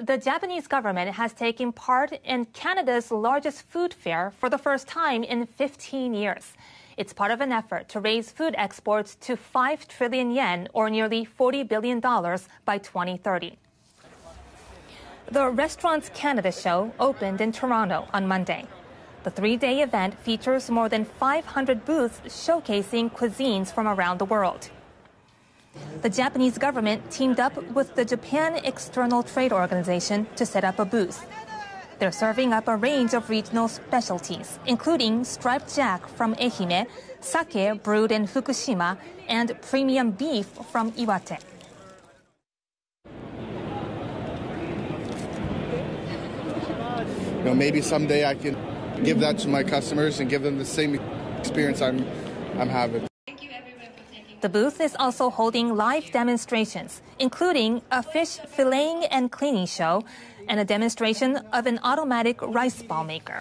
the Japanese government has taken part in Canada's largest food fair for the first time in 15 years. It's part of an effort to raise food exports to 5 trillion yen, or nearly $40 billion, by 2030. The Restaurants Canada Show opened in Toronto on Monday. The three-day event features more than 500 booths showcasing cuisines from around the world. The Japanese government teamed up with the Japan External Trade Organization to set up a booth. They're serving up a range of regional specialties, including striped jack from Ehime, sake brewed in Fukushima, and premium beef from Iwate. You know, maybe someday I can give that to my customers and give them the same experience I'm having. The booth is also holding live demonstrations, including a fish filleting and cleaning show and a demonstration of an automatic rice ball maker.